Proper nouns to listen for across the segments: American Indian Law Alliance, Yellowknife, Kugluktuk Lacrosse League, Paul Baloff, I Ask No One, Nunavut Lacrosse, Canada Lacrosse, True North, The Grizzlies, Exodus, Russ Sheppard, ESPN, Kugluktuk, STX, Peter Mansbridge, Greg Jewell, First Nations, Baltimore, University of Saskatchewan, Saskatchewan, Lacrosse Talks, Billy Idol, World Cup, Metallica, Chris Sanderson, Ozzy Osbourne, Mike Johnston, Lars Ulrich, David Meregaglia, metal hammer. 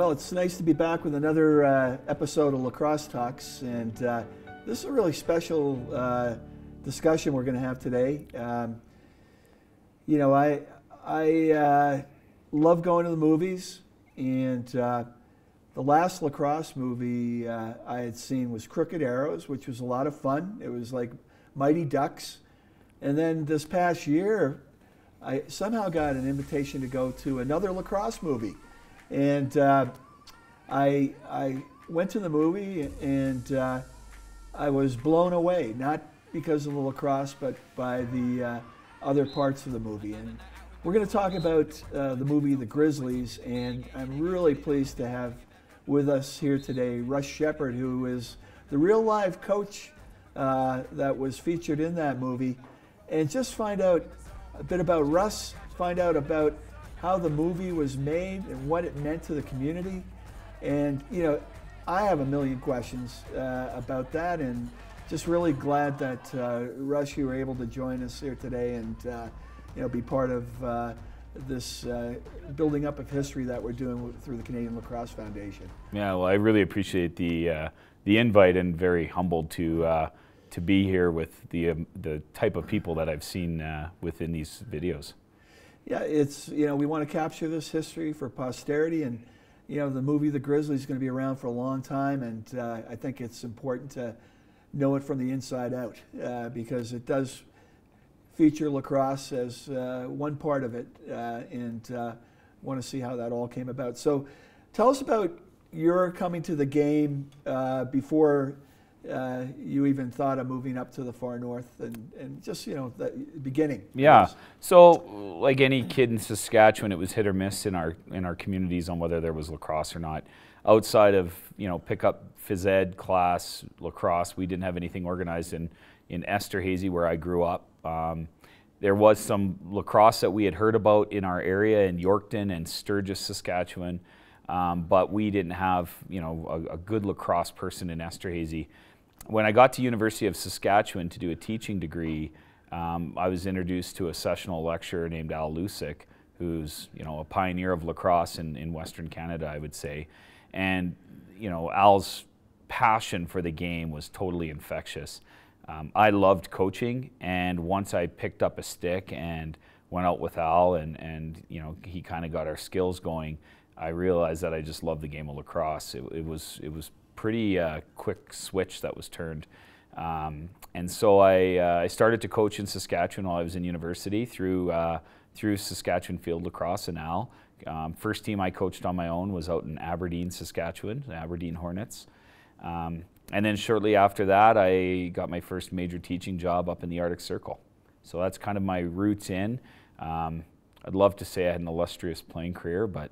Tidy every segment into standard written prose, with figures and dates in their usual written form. Well, it's nice to be back with another episode of Lacrosse Talks, and this is a really special discussion we're going to have today. You know, I love going to the movies, and the last lacrosse movie I had seen was Crooked Arrows, which was a lot of fun. It was like Mighty Ducks, and then this past year, I somehow got an invitation to go to another lacrosse movie. And I went to the movie, and I was blown away, not because of the lacrosse, but by the other parts of the movie. And we're going to talk about the movie The Grizzlies, and I'm really pleased to have with us here today Russ Sheppard, who is the real live coach that was featured in that movie, and just find out a bit about Russ, find out about how the movie was made and what it meant to the community. And, you know, I have a million questions about that, and just really glad that, Russ, you were able to join us here today and, you know, be part of this building up of history that we're doing through the Canadian Lacrosse Foundation. Yeah, well, I really appreciate the invite, and very humbled to be here with the type of people that I've seen within these videos. Yeah, it's, you know, we want to capture this history for posterity, and, you know, the movie The Grizzlies is going to be around for a long time, and I think it's important to know it from the inside out because it does feature lacrosse as one part of it, and want to see how that all came about. So tell us about your coming to the game before you even thought of moving up to the far north, and just, you know, the beginning. Yeah. So like any kid in Saskatchewan, it was hit or miss in our communities on whether there was lacrosse or not. Outside of, you know, pick up phys ed class lacrosse, we didn't have anything organized in Esterhazy, where I grew up. There was some lacrosse that we had heard about in our area in Yorkton and Sturgis, Saskatchewan, but we didn't have, you know, a good lacrosse person in Esterhazy. When I got to University of Saskatchewan to do a teaching degree, I was introduced to a sessional lecturer named Al Luciuk, who's, you know, a pioneer of lacrosse in Western Canada, I would say. And, you know, Al's passion for the game was totally infectious. I loved coaching, and once I picked up a stick and went out with Al, and you know, he kind of got our skills going, I realized that I just loved the game of lacrosse. It was pretty quick switch that was turned. And so I started to coach in Saskatchewan while I was in university through Saskatchewan Field Lacrosse and Al. First team I coached on my own was out in Aberdeen, Saskatchewan, the Aberdeen Hornets. And then shortly after that, I got my first major teaching job up in the Arctic Circle. So that's kind of my roots in. I'd love to say I had an illustrious playing career, but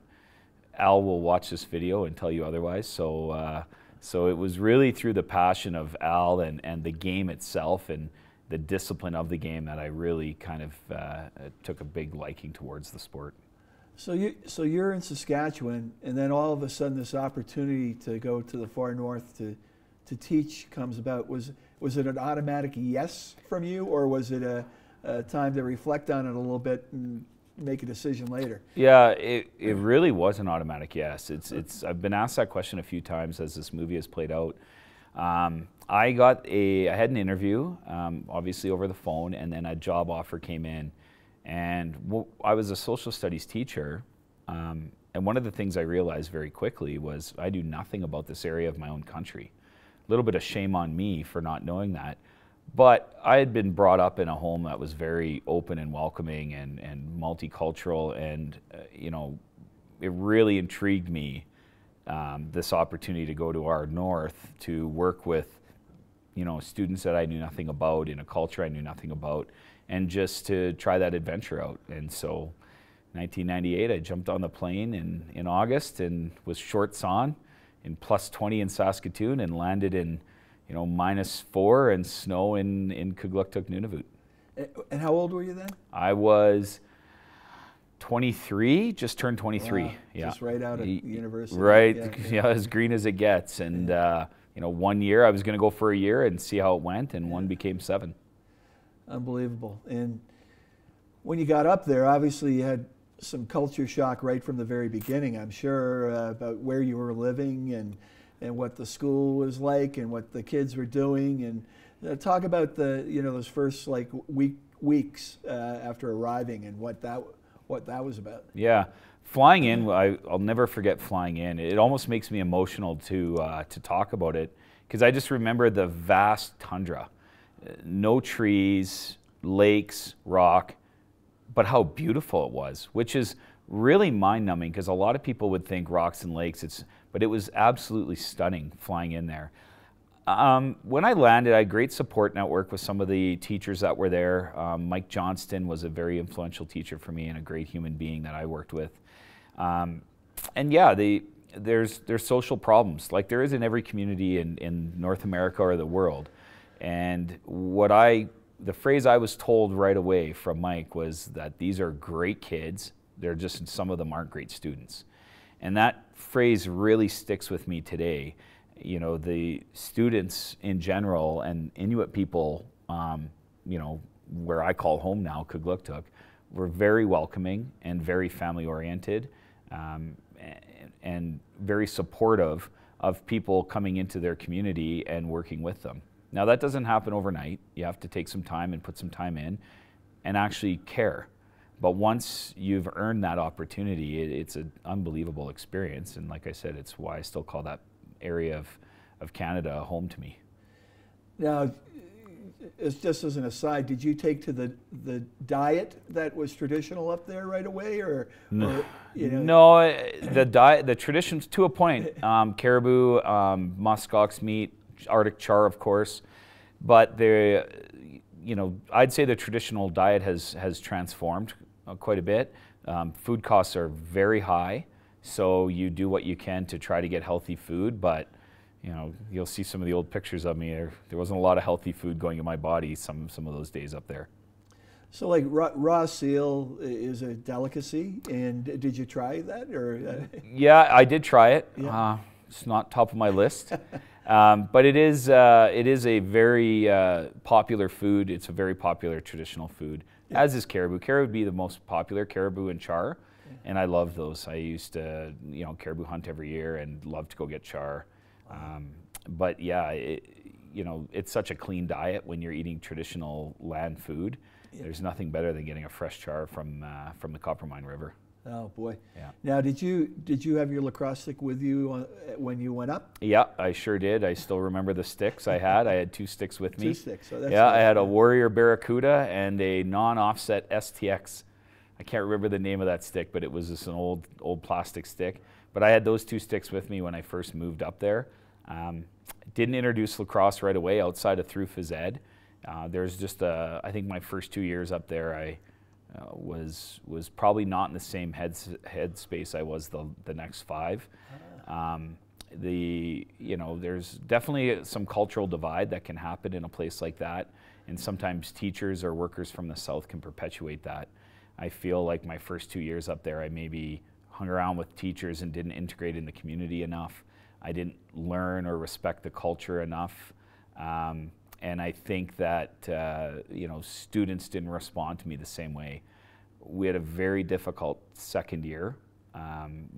Al will watch this video and tell you otherwise. So. So it was really through the passion of Al and the game itself and the discipline of the game that I really kind of took a big liking towards the sport. So you're in Saskatchewan, and then all of a sudden this opportunity to go to the far north to teach comes about. Was it an automatic yes from you, or was it a time to reflect on it a little bit and make a decision later? Yeah, it really was an automatic yes. I've been asked that question a few times as this movie has played out. I had an interview, obviously over the phone, and then a job offer came in. And I was a social studies teacher, and one of the things I realized very quickly was I knew nothing about this area of my own country. A little bit of shame on me for not knowing that. But I had been brought up in a home that was very open and welcoming and multicultural, and you know, it really intrigued me, this opportunity to go to our north to work with, you know, students that I knew nothing about, in a culture I knew nothing about, and just to try that adventure out. And so 1998, I jumped on the plane in August and was shorts on in plus 20 in Saskatoon, and landed in, you know, -4 and snow in Kugluktuk, Nunavut. And how old were you then? I was 23, just turned 23. Wow. Yeah. Just right out of university. Right, yeah, as green as it gets. And, you know, 1 year, I was going to go for a year and see how it went, and one became 7. Unbelievable. And when you got up there, obviously you had some culture shock right from the very beginning, I'm sure, about where you were living and what the school was like and what the kids were doing. And talk about the, you know, those first like weeks after arriving and what that was about. Yeah. Flying in, I'll never forget flying in. It almost makes me emotional to talk about it, because I just remember the vast tundra. No trees, lakes, rock, but how beautiful it was, which is really mind-numbing, because a lot of people would think rocks and lakes, but it was absolutely stunning flying in there. When I landed, I had great support network with some of the teachers that were there. Mike Johnston was a very influential teacher for me and a great human being that I worked with. And yeah, there's social problems, like there is in every community in North America or the world. And the phrase I was told right away from Mike was that these are great kids, they're just, some of them aren't great students. And that phrase really sticks with me today. You know, the students in general and Inuit people, you know, where I call home now, Kugluktuk, were very welcoming and very family-oriented, and very supportive of people coming into their community and working with them. Now, that doesn't happen overnight. You have to take some time and put some time in and actually care. But once you've earned that opportunity, it's an unbelievable experience. And like I said, it's why I still call that area of Canada home to me. Now, it's just as an aside, did you take to the diet that was traditional up there right away, or no? Or, you know? No, the diet, the traditions to a point, caribou, musk ox meat, Arctic char, of course, but the, you know, I'd say the traditional diet has transformed quite a bit. Food costs are very high, so you do what you can to try to get healthy food, but you know, you'll see some of the old pictures of me. There wasn't a lot of healthy food going in my body some of those days up there. So like raw seal is a delicacy, and did you try that? Or yeah, I did try it. Yeah. It's not top of my list. But it is a very popular food. It's a very popular traditional food, yeah. As is caribou. Caribou would be the most popular, caribou and char, yeah. And I love those. I used to, you know, caribou hunt every year and loved to go get char. But yeah, you know, it's such a clean diet when you're eating traditional land food. Yeah. There's nothing better than getting a fresh char from the Coppermine River. Oh boy! Yeah. Now, did you have your lacrosse stick with you when you went up? Yeah, I sure did. I still remember the sticks I had. I had two sticks with me. Two sticks. Oh, that's, yeah, nice. I had a Warrior Barracuda and a non-offset STX. I can't remember the name of that stick, but it was just an old plastic stick. But I had those two sticks with me when I first moved up there. Didn't introduce lacrosse right away outside of through phys ed. There's just I think my first 2 years up there, I was probably not in the same headspace I was the next five. You know, there's definitely some cultural divide that can happen in a place like that, and sometimes teachers or workers from the South can perpetuate that. I feel like my first 2 years up there, I maybe hung around with teachers and didn't integrate in the community enough. I didn't learn or respect the culture enough. And I think that, you know, students didn't respond to me the same way. We had a very difficult second year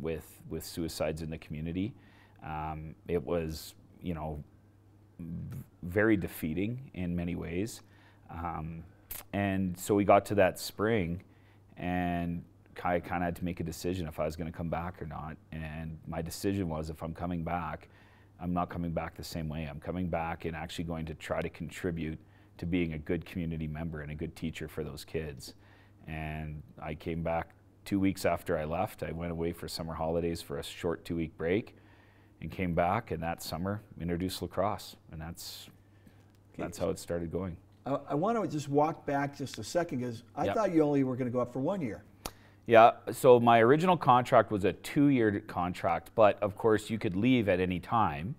with suicides in the community. It was, you know, very defeating in many ways. And so we got to that spring, and I kind of had to make a decision if I was going to come back or not. And my decision was, if I'm coming back, I'm not coming back the same way. I'm coming back and actually going to try to contribute to being a good community member and a good teacher for those kids. And I came back 2 weeks after I left. I went away for summer holidays for a short 2-week break and came back, and that summer introduced lacrosse. And that's how it started going. I want to just walk back just a second, because I, yep, thought you only were going to go up for 1 year. Yeah, so my original contract was a 2-year contract, but of course you could leave at any time.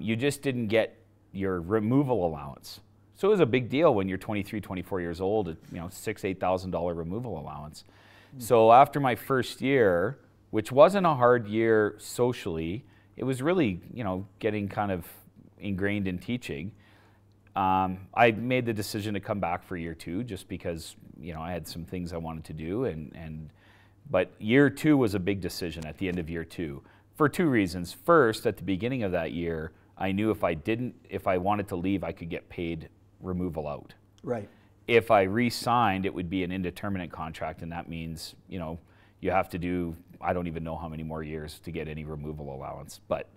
You just didn't get your removal allowance. So it was a big deal when you're 23, 24 years old, you know, $6,000, $8,000 removal allowance. Mm-hmm. So after my first year, which wasn't a hard year socially, it was really, you know, getting kind of ingrained in teaching. I made the decision to come back for year two, just because, you know, I had some things I wanted to do, and But year two was a big decision at the end of year two for two reasons. First, at the beginning of that year, I knew if I wanted to leave, I could get paid removal out. Right. If I re-signed, it would be an indeterminate contract, and that means, you know, you have to do, I don't even know how many more years to get any removal allowance. But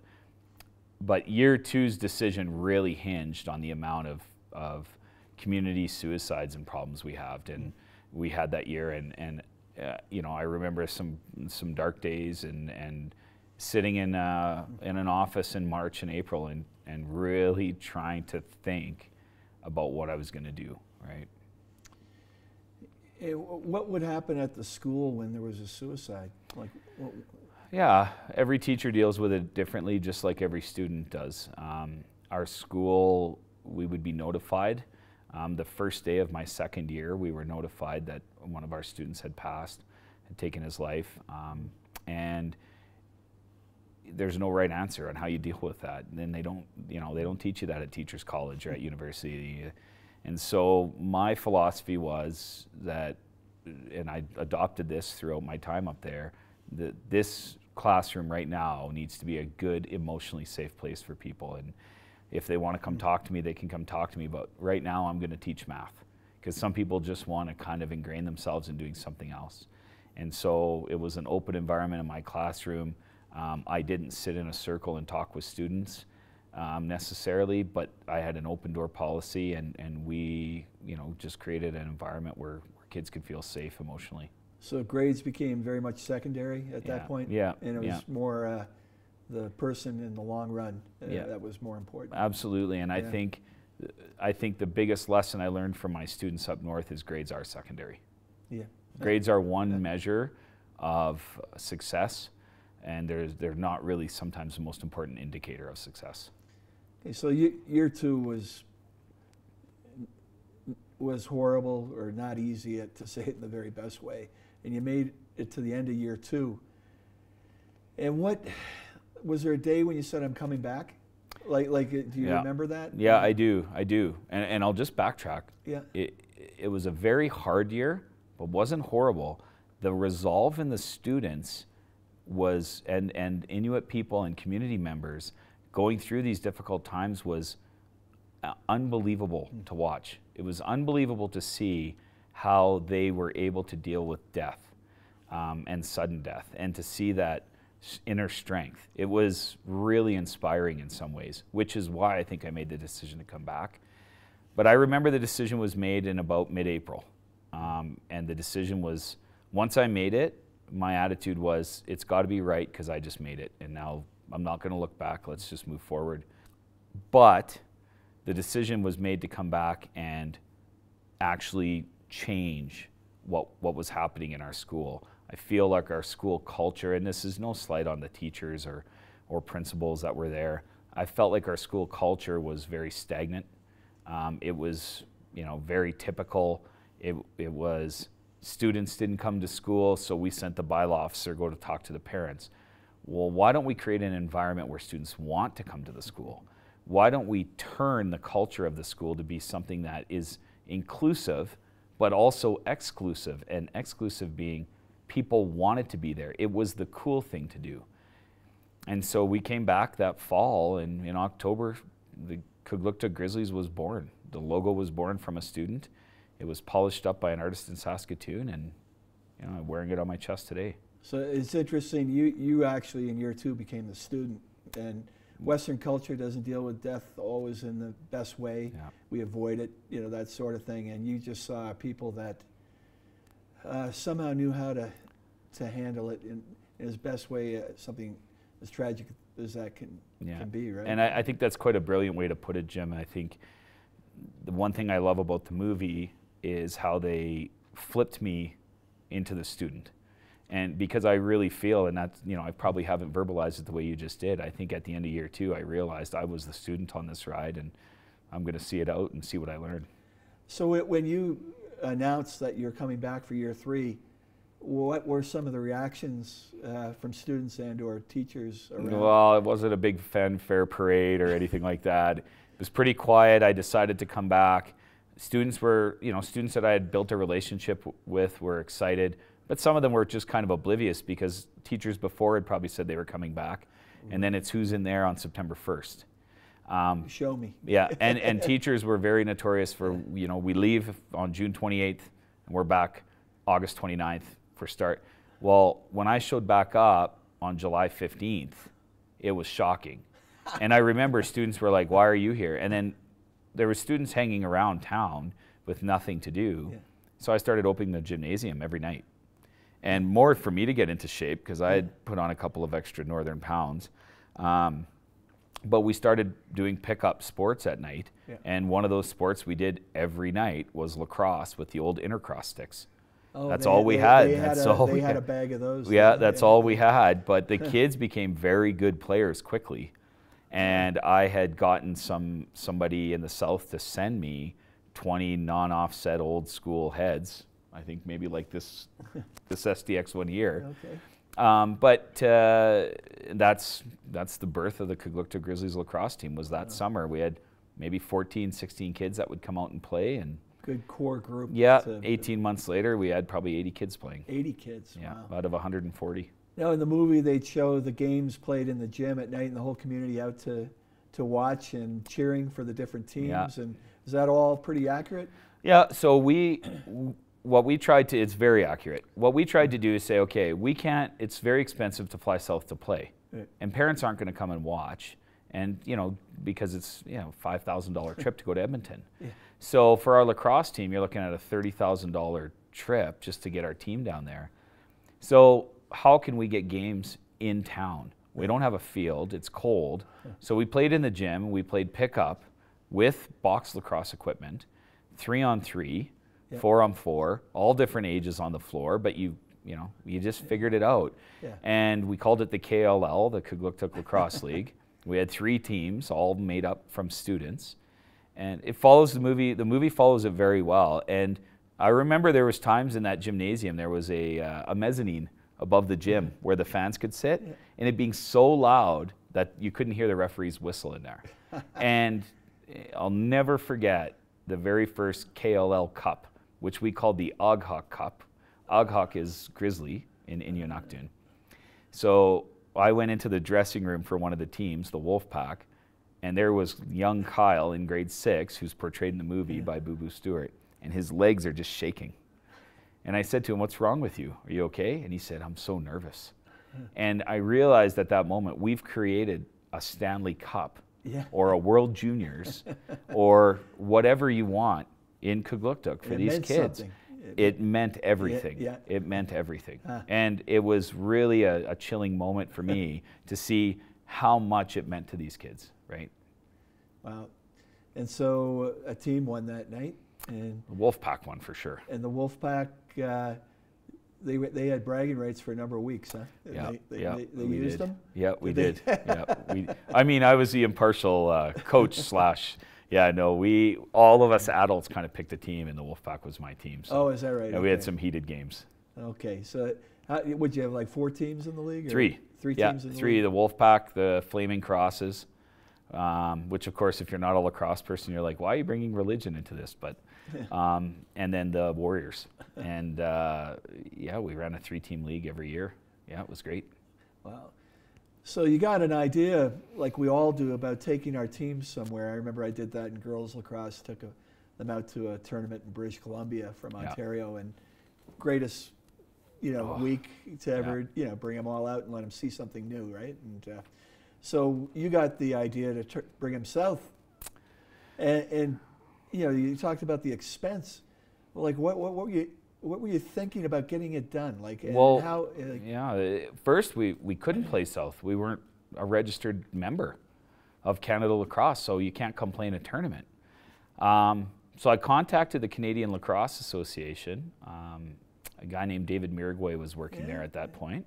year two's decision really hinged on the amount of community suicides and problems we have, and we had that year, and you know, I remember some dark days and sitting in an office in March and April and really trying to think about what I was going to do, right? What would happen at the school when there was a suicide? Like, what? Yeah, every teacher deals with it differently, just like every student does. Our school, we would be notified. The first day of my second year, we were notified that one of our students had passed, had taken his life, and there's no right answer on how you deal with that. And they don't, you know, they don't teach you that at teachers' college or at university. And so my philosophy was that, and I adopted this throughout my time up there, that this classroom right now needs to be a good, emotionally safe place for people. And if they want to come talk to me, they can come talk to me. But right now I'm going to teach math, because some people just want to kind of ingrain themselves in doing something else. And so it was an open environment in my classroom. I didn't sit in a circle and talk with students necessarily, but I had an open door policy, and we, you know, just created an environment where kids could feel safe emotionally. So grades became very much secondary at that point? Yeah. And it was more the person in the long run that was more important. Absolutely. And I think the biggest lesson I learned from my students up north is grades are secondary. Yeah. Grades are one measure of success, and they're not really sometimes the most important indicator of success. Okay, so year two was horrible, or not easy, to say it in the very best way, and you made it to the end of year two. And what was there a day when you said, "I'm coming back"? Like do you remember that? Yeah, I do, and I'll just backtrack. Yeah, it was a very hard year, but wasn't horrible. The resolve in the students was, and Inuit people and community members going through these difficult times, was unbelievable to watch. It was unbelievable to see how they were able to deal with death and sudden death, and to see that inner strength. It was really inspiring in some ways, which is why I think I made the decision to come back. But I remember the decision was made in about mid-April, and the decision was, once I made it, my attitude was, it's got to be right, because I just made it, and now I'm not going to look back. Let's just move forward. But the decision was made to come back and actually change what was happening in our school. I feel like our school culture, and this is no slight on the teachers or principals that were there, I felt like our school culture was very stagnant. It was, you know, very typical. It was, students didn't come to school, so we sent the bylaw officer go to talk to the parents. Well, why don't we create an environment where students want to come to the school? Why don't we turn the culture of the school to be something that is inclusive, but also exclusive, and exclusive being people wanted to be there. It was the cool thing to do. And so we came back that fall, and in October, the Kugluktuk Grizzlies was born. The logo was born from a student. It was polished up by an artist in Saskatoon, and you know, I'm wearing it on my chest today. So it's interesting, you actually in year two became the student, and Western culture doesn't deal with death always in the best way. Yeah. We avoid it, you know, that sort of thing, and you just saw people that somehow knew how to handle it in its best way, something as tragic as that can be, right? And I think that's quite a brilliant way to put it, Jim. I think the one thing I love about the movie is how they flipped me into the student. And because I really feel, and that's, you know, I probably haven't verbalized it the way you just did, I think at the end of year two, I realized I was the student on this ride, and I'm going to see it out and see what I learned. So when you announced that you're coming back for year three, what were some of the reactions from students and or teachers around? Well, it wasn't a big fanfare parade or anything like that. It was pretty quiet. I decided to come back. Students that I had built a relationship with were excited. But some of them were just kind of oblivious because teachers before had probably said they were coming back. And then it's who's in there on September 1st. Show me. Yeah, and teachers were very notorious for, you know, we leave on June 28th and we're back August 29th for start. Well, when I showed back up on July 15th, it was shocking. And I remember students were like, why are you here? And then there were students hanging around town with nothing to do. Yeah. So I started opening the gymnasium every night. And more for me to get into shape, because I had put on a couple of extra northern pounds. But we started doing pickup sports at night. Yeah. And one of those sports we did every night was lacrosse with the old intercross sticks. Oh, that's all we had. They had a bag of those. Yeah, that's all we had. But the kids became very good players quickly. And I had gotten somebody in the South to send me 20 non-offset old school heads. I think maybe like this SDX one here. Okay. That's the birth of the Kugluktuk Grizzlies lacrosse team. Was that summer we had maybe 14, 16 kids that would come out and play, and good core group. Yeah, 18 months later we had probably 80 kids playing. 80 kids. Yeah, wow. Out of 140. Now in the movie they'd show the games played in the gym at night and the whole community out to watch and cheering for the different teams. Yeah. And is that all pretty accurate? Yeah. So what we tried to, it's very accurate. What we tried to do is say, okay, we can't, it's very expensive to fly south to play. Right. And parents aren't going to come and watch. And, you know, because it's, you know, $5,000 trip to go to Edmonton. Yeah. So for our lacrosse team, you're looking at a $30,000 trip just to get our team down there. So how can we get games in town? We don't have a field, it's cold. Yeah. So we played in the gym, we played pickup with box lacrosse equipment, 3-on-3. Yep. 4-on-4, all different ages on the floor, but you just figured it out. Yeah. And we called it the KLL, the Kugluktuk Lacrosse League. We had 3 teams, all made up from students. And it follows the movie follows it very well. And I remember there was times in that gymnasium, there was a mezzanine above the gym where the fans could sit, and it being so loud that you couldn't hear the referee's whistle in there. And I'll never forget the very first KLL Cup, which we called the Aghok Cup. Aghok is grizzly in Inuit. So I went into the dressing room for one of the teams, the Wolf Pack, and there was young Kyle in grade 6, who's portrayed in the movie by Boo Boo Stewart, and his legs are just shaking. And I said to him, what's wrong with you? Are you okay? And he said, I'm so nervous. And I realized at that moment, we've created a Stanley Cup or a World Juniors or whatever you want in Kugluktuk for these kids. It meant everything. Yeah, yeah. It meant everything. And it was really a chilling moment for me to see how much it meant to these kids, right? Wow. And so a team won that night. And the Wolfpack won for sure. And the Wolfpack, they had bragging rights for a number of weeks, huh? Yeah, they used them? Yeah, we did. Yeah, I mean, I was the impartial coach slash... Yeah, no, all of us adults kind of picked a team, and the Wolfpack was my team. So. Oh, is that right? And we had some heated games. Okay, so would you have like 4 teams in the league? Or 3. 3 teams in the league? 3, the Wolfpack, the Flaming Crosses, which of course, if you're not a lacrosse person, you're like, why are you bringing religion into this? But, and then the Warriors. And yeah, we ran a 3-team league every year. Yeah, it was great. Wow. So you got an idea, like we all do, about taking our teams somewhere. I remember I did that in girls lacrosse, took them out to a tournament in British Columbia from Ontario, and greatest, you know, week to ever, you know, bring them all out and let them see something new, right? And so you got the idea to bring them south, and you know, you talked about the expense. Well, like what were you? What were you thinking about getting it done? Like, well, how? Yeah, first we couldn't play south. We weren't a registered member of Canada Lacrosse, so you can't come play in a tournament. So I contacted the Canadian Lacrosse Association. A guy named David Meregaglia was working there at that point,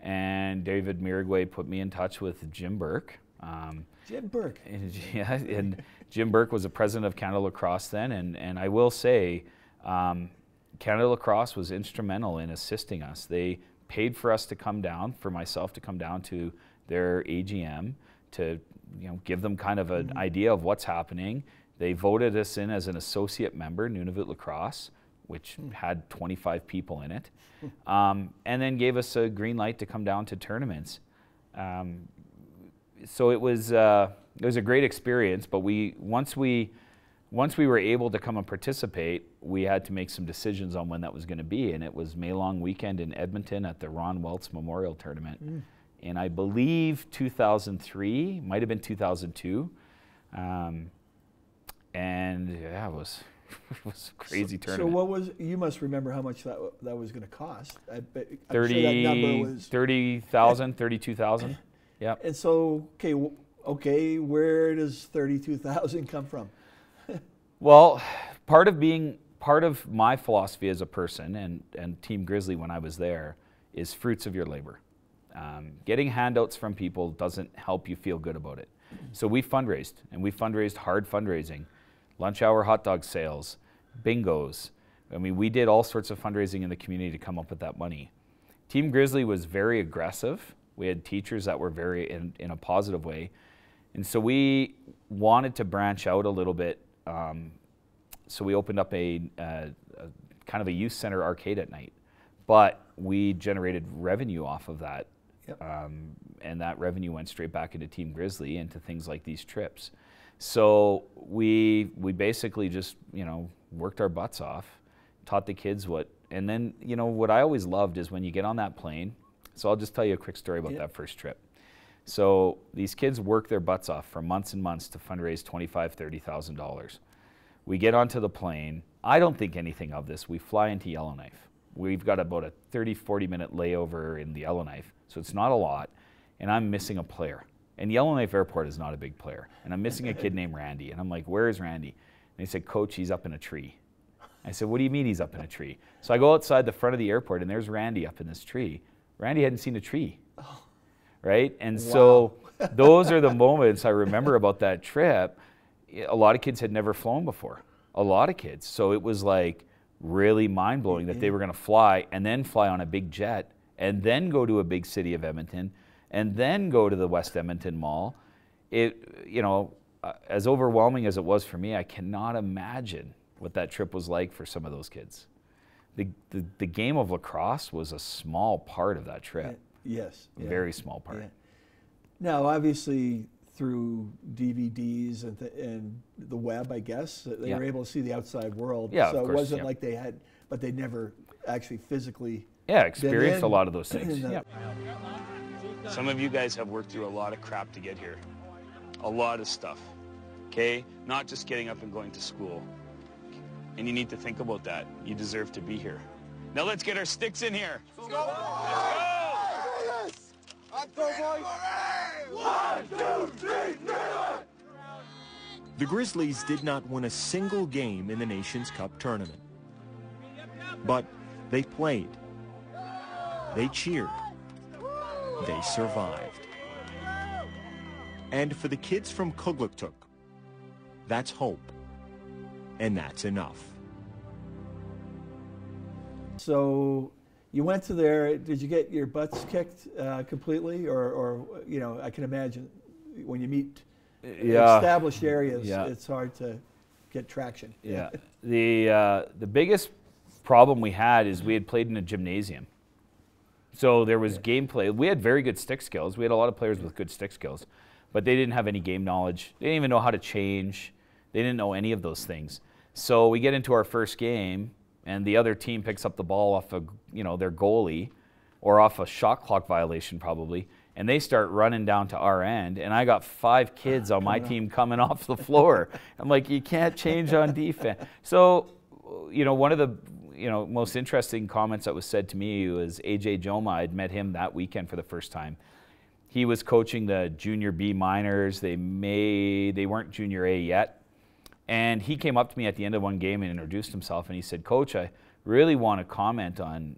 and David Meregaglia put me in touch with Jim Burke. Jim Burke. And Jim Burke was the president of Canada Lacrosse then, and I will say. Canada Lacrosse was instrumental in assisting us. They paid for us to come down, for myself to come down to their AGM to, you know, give them kind of an idea of what's happening. They voted us in as an associate member, Nunavut Lacrosse, which had 25 people in it, and then gave us a green light to come down to tournaments. So it was a great experience, but we once we were able to come and participate, we had to make some decisions on when that was going to be, and it was May-long weekend in Edmonton at the Ron Welts Memorial Tournament. Mm. And I believe 2003, might have been 2002, and yeah, it was a crazy tournament. So what was, you must remember how much that was going to cost. $30,000, $32,000. Yeah. And so, okay, where does $32,000 come from? Well, part of my philosophy as a person and Team Grizzly when I was there is fruits of your labor. Getting handouts from people doesn't help you feel good about it. So we fundraised, and we fundraised hard fundraising, lunch hour hot dog sales, bingos. I mean, we did all sorts of fundraising in the community to come up with that money. Team Grizzly was very aggressive. We had teachers that were very, in a positive way. And so we wanted to branch out a little bit. So we opened up a kind of a youth center arcade at night, but we generated revenue off of that. Yep. And that revenue went straight back into Team Grizzly, into things like these trips. So we basically just, you know, worked our butts off, taught the kids what, and then, you know, what I always loved is when you get on that plane. So I'll just tell you a quick story about that first trip. So these kids work their butts off for months and months to fundraise $25,000, $30,000. We get onto the plane. I don't think anything of this. We fly into Yellowknife. We've got about a 30, 40-minute layover in the Yellowknife, so it's not a lot, and I'm missing a player. And Yellowknife Airport is not a big player, and I'm missing a kid named Randy. And I'm like, where is Randy? And they said, Coach, he's up in a tree. I said, what do you mean he's up in a tree? So I go outside the front of the airport, and there's Randy up in this tree. Randy hadn't seen a tree. Oh. Right? And wow. So those are the moments I remember about that trip. A lot of kids had never flown before. A lot of kids. So it was like really mind-blowing that they were going to fly and then fly on a big jet and then go to a big city of Edmonton and then go to the West Edmonton Mall. It, you know, as overwhelming as it was for me, I cannot imagine what that trip was like for some of those kids. The game of lacrosse was a small part of that trip. Yes. Yeah. Very small part. Yeah. Now, obviously, through DVDs and the web, I guess, they were able to see the outside world. Yeah, so of course, it wasn't like they had, but they never actually physically experienced a lot of those things. Some of you guys have worked through a lot of crap to get here. A lot of stuff, okay? Not just getting up and going to school. And you need to think about that. You deserve to be here. Now let's get our sticks in here. Let's go! Let's go! Up, go, boys! 1, 2, 3, nine. The Grizzlies did not win a single game in the Nations Cup tournament. But they played. They cheered. They survived. And for the kids from Kugluktuk, that's hope. And that's enough. So you went to there, did you get your butts kicked completely? Or, you know, I can imagine when you meet established areas, it's hard to get traction. Yeah. The biggest problem we had is we had played in a gymnasium. So there was gameplay. We had very good stick skills. We had a lot of players with good stick skills, but they didn't have any game knowledge. They didn't even know how to change. They didn't know any of those things. So we get into our first game, and the other team picks up the ball off of, you know, their goalie or off a shot clock violation probably, and they start running down to our end, and I got 5 kids on my team coming off the floor. I'm like, you can't change on defense. So, you know, one of the, you know, most interesting comments that was said to me was AJ Joma. I'd met him that weekend for the first time. He was coaching the junior B minors. They weren't junior A yet. And he came up to me at the end of one game and introduced himself, and he said, Coach, I really want to comment on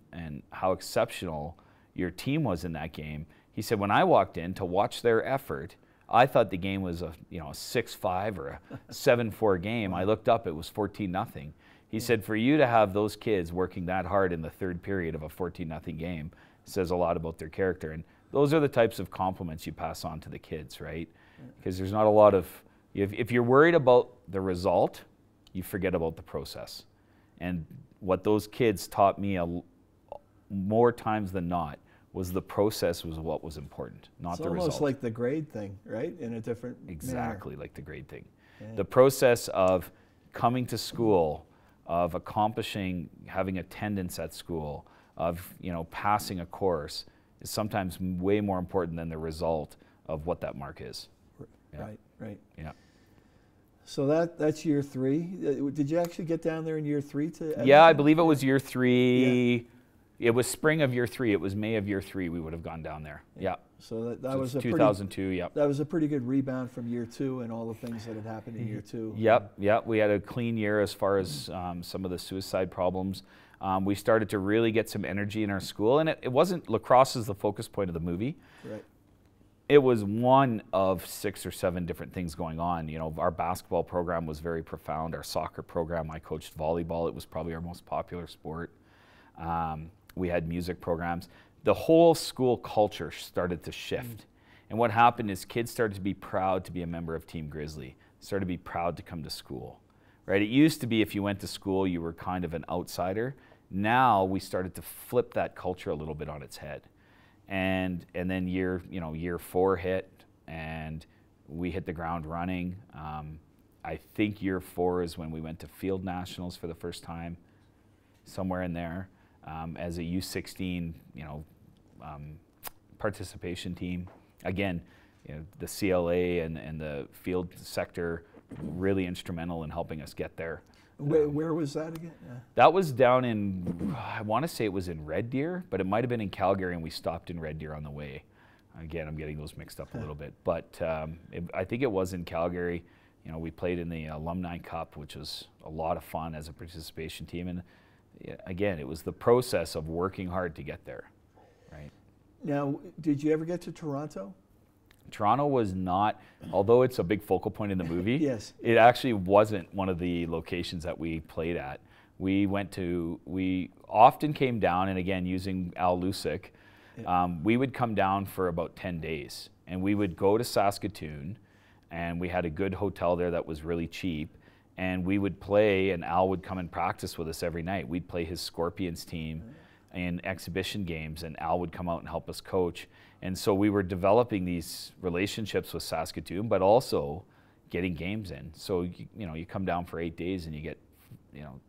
how exceptional your team was in that game. He said, when I walked in to watch their effort, I thought the game was a, you know, a 6-5 or a 7-4 game. I looked up, it was 14-0. He said, for you to have those kids working that hard in the third period of a 14-0 game says a lot about their character. And those are the types of compliments you pass on to the kids, right? Because there's not a lot of... If you're worried about the result, you forget about the process. And what those kids taught me more times than not was the process was what was important, not the result. It's almost like the grade thing, right? In a different manner. Like the grade thing. Yeah. The process of coming to school, of accomplishing, having attendance at school, of passing a course is sometimes way more important than the result of what that mark is. Yeah. Right, right. Yeah. So that's year three. Did you actually get down there in year three to Edmonton? Yeah, I believe it was year three. Yeah. It was spring of year three. It was May of year three we would have gone down there. Yeah. So that was 2002, yep. That was a pretty good rebound from year two and all the things that had happened in year two. Yep, yep. We had a clean year as far as some of the suicide problems. We started to really get some energy in our school. And it wasn't, lacrosse is the focus point of the movie. Right. It was one of 6 or 7 different things going on. You know, our basketball program was very profound. Our soccer program, I coached volleyball. It was probably our most popular sport. We had music programs. The whole school culture started to shift. And what happened is kids started to be proud to be a member of Team Grizzly, started to be proud to come to school, right? It used to be if you went to school, you were kind of an outsider. Now we started to flip that culture a little bit on its head. And then year 4 hit and we hit the ground running. I think year 4 is when we went to field nationals for the first time, somewhere in there. As a U16, participation team. Again, the CLA and the field sector really instrumental in helping us get there. Where was that again? That was down in, I want to say it was in Red Deer, but it might have been in Calgary, and we stopped in Red Deer on the way. Again, I'm getting those mixed up a little bit, but I think it was in Calgary. We played in the Alumni Cup, which was a lot of fun as a participation team, and again, it was the process of working hard to get there, right? Now, did you ever get to Toronto? Toronto was not, although it's a big focal point in the movie, yes, it actually wasn't one of the locations that we played at. We often came down, and again, using Al Luciuk, we would come down for about 10 days, and we would go to Saskatoon, and we had a good hotel there that was really cheap, and we would play, and Al would come and practice with us every night. We'd play his Scorpions team in exhibition games, and Al would come out and help us coach. And so we were developing these relationships with Saskatoon, but also getting games in. So you come down for 8 days and you get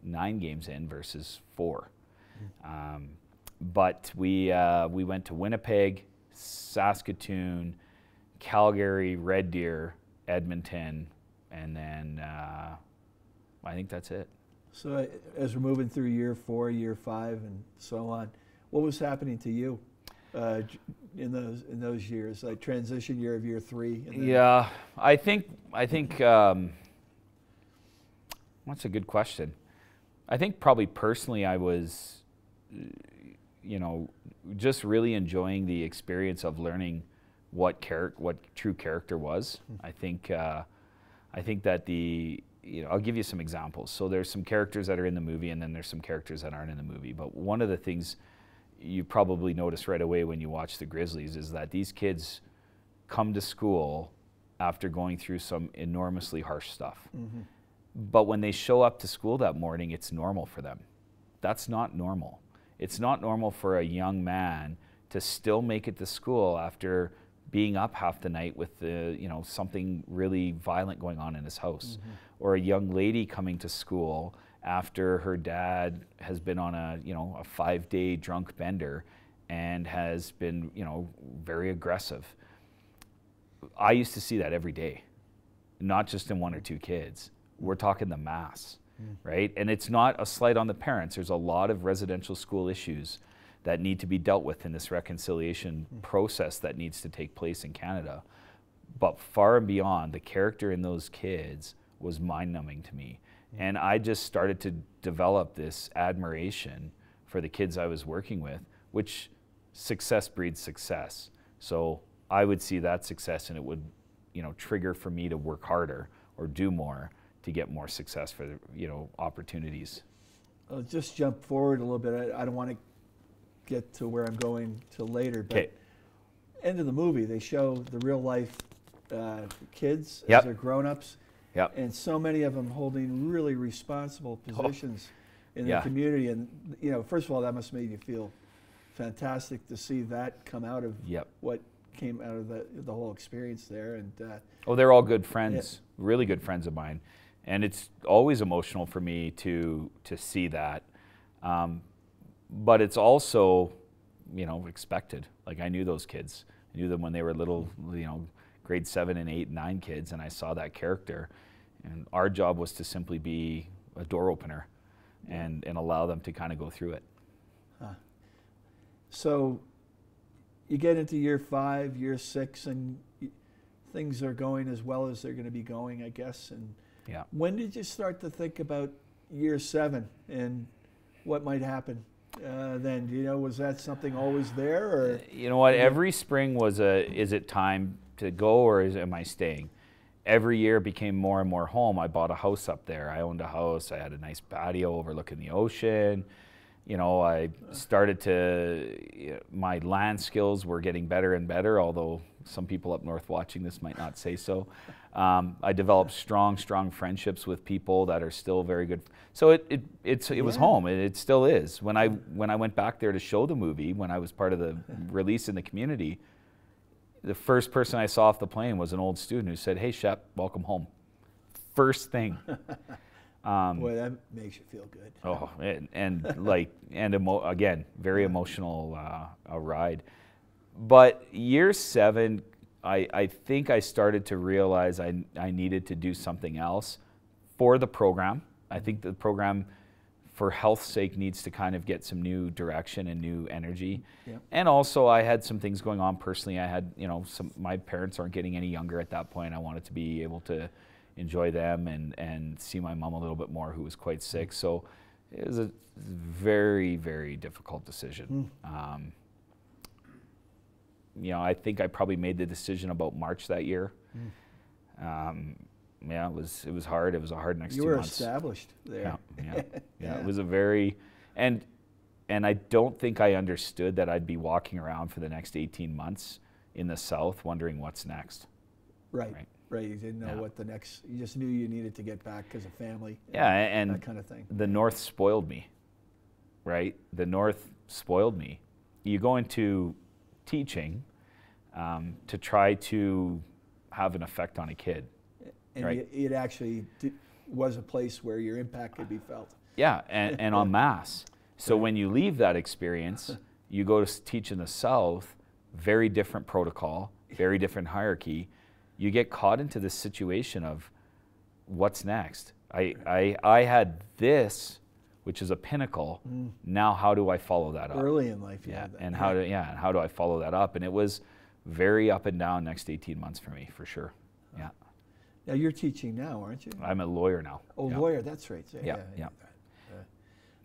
9 games in versus 4. Mm-hmm. But we went to Winnipeg, Saskatoon, Calgary, Red Deer, Edmonton, and then I think that's it. So as we're moving through year 4, year 5, and so on, what was happening to you in those years, like transition year of year 3? Yeah, I think that's a good question. I think probably personally I was, just really enjoying the experience of learning what true character was. Mm-hmm. I think that I'll give you some examples. So there's some characters that are in the movie, and then there's some characters that aren't in the movie. But one of the things you probably notice right away when you watch the Grizzlies is that these kids come to school after going through some enormously harsh stuff. Mm-hmm. But when they show up to school that morning, it's normal for them. That's not normal. It's not normal for a young man to still make it to school after being up half the night with something really violent going on in his house. Mm-hmm. Or a young lady coming to school after her dad has been on a 5-day drunk bender and has been very aggressive. I used to see that every day, not just in 1 or 2 kids. We're talking the mass, right? And it's not a slight on the parents. There's a lot of residential school issues that need to be dealt with in this reconciliation process that needs to take place in Canada. But far and beyond, the character in those kids was mind-numbing to me. And I just started to develop this admiration for the kids I was working with, which success breeds success. So I would see that success and it would, trigger for me to work harder or do more to get more success for the, opportunities. I'll just jump forward a little bit. I don't want to get to where I'm going to later, but end of the movie, they show the real life kids as they're grown-ups. Yep. And so many of them holding really responsible positions. in the community. And, you know, first of all, that must have made you feel fantastic to see that come out of what came out of the whole experience there. And oh, they're all good friends, really good friends of mine. And it's always emotional for me to see that. But it's also, you know, expected. Like, I knew those kids. I knew them when they were little, you know, grade 7 and 8 and 9 kids, and I saw that character. And our job was to simply be a door opener and allow them to kind of go through it. Huh. So you get into year 5, year 6, and things are going as well as they're going to be going, I guess. And when did you start to think about year 7 and what might happen then? Do you know, was that something always there? Or you know what, every spring was a, is it time to go or am I staying? Every year it became more and more home. I bought a house up there. I owned a house. I had a nice patio overlooking the ocean. You know, I started to, you know, my land skills were getting better and better, although some people up north watching this might not say so. I developed strong friendships with people that are still very good. So it was home, and it still is. When I went back there to show the movie, when I was part of the release in the community, the first person I saw off the plane was an old student who said, "Hey, Shep, welcome home." First thing. Boy, that makes you feel good. Oh, and like, and again, very emotional a ride. But year 7, I think I started to realize I needed to do something else for the program. I think the program, for health's sake, needs to kind of get some new direction and new energy. Yep. And also, I had some things going on personally. I had, you know, my parents aren't getting any younger at that point. I wanted to be able to enjoy them and see my mom a little bit more, who was quite sick. So it was a very, very difficult decision. Mm. You know, I think I probably made the decision about March that year. Mm. Yeah, it was hard. It was a hard next 2 months. You were established there. Yeah. It was a very, and I don't think I understood that I'd be walking around for the next 18 months in the South wondering what's next. Right, you didn't know what the next, you just knew you needed to get back because of family. And that kind of thing. The North spoiled me, right? The North spoiled me. You go into teaching to try to have an effect on a kid. And right? It actually was a place where your impact could be felt. Yeah, and en masse. So when you leave that experience, you go to teach in the South, very different protocol, very different hierarchy. You get caught into this situation of what's next. I had this, which is a pinnacle. Mm. Now how do I follow that up? Early in life, how do I follow that up? And it was very up and down next 18 months for me, for sure. Yeah. Now you're teaching now, aren't you? I'm a lawyer now. Oh, lawyer, that's right.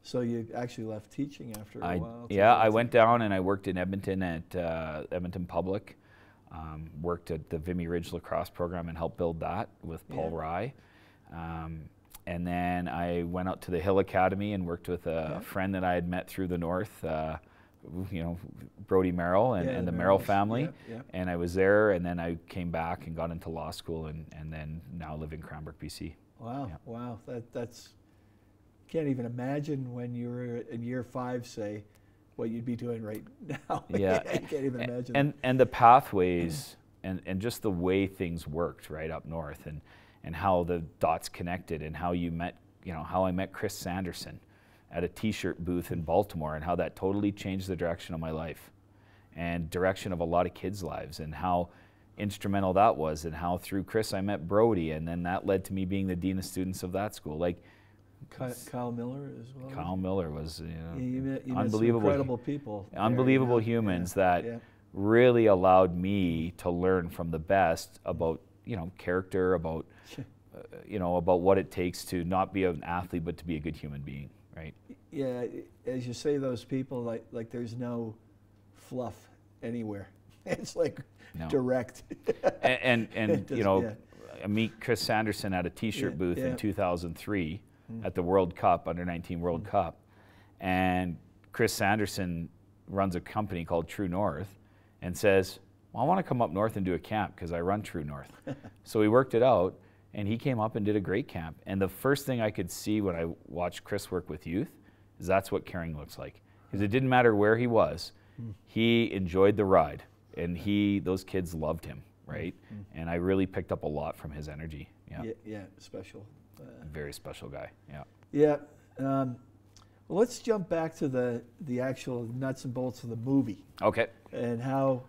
So you actually left teaching after a while? Yeah, I went down and I worked in Edmonton at Edmonton Public. Worked at the Vimy Ridge lacrosse program and helped build that with Paul Rye. And then I went out to the Hill Academy and worked with a friend that I had met through the North, you know, Brody Merrill and the Merrill family. And I was there, and then I came back and got into law school and then now live in Cranbrook, BC. Wow, wow, that's, can't even imagine when you were in year 5, say, what you'd be doing right now. Yeah. I can't even imagine. And the pathways and just the way things worked right up north and how the dots connected and how you met, you know, how I met Chris Sanderson at a t-shirt booth in Baltimore and how that totally changed the direction of my life and direction of a lot of kids' lives and how instrumental that was and how through Chris I met Brody and then that led to me being the dean of students of that school. Like, Kyle Miller as well. Kyle Miller was, you know, you unbelievable, met some incredible people, unbelievable humans that really allowed me to learn from the best about, you know, character, about, you know, about what it takes to not be an athlete but to be a good human being, right? Yeah, as you say, those people, like there's no fluff anywhere. It's like direct. And you know, I meet Chris Sanderson at a T-shirt booth in 2003. At the World Cup, Under-19 World Cup. And Chris Sanderson runs a company called True North and says, well, I want to come up north and do a camp because I run True North. So we worked it out, and he came up and did a great camp. And the first thing I could see when I watched Chris work with youth is that's what caring looks like. Because it didn't matter where he was, he enjoyed the ride, and those kids loved him, right? And I really picked up a lot from his energy. Yeah, yeah, yeah, special. Very special guy, yeah. Yeah. Well, let's jump back to the actual nuts and bolts of the movie. Okay. And how,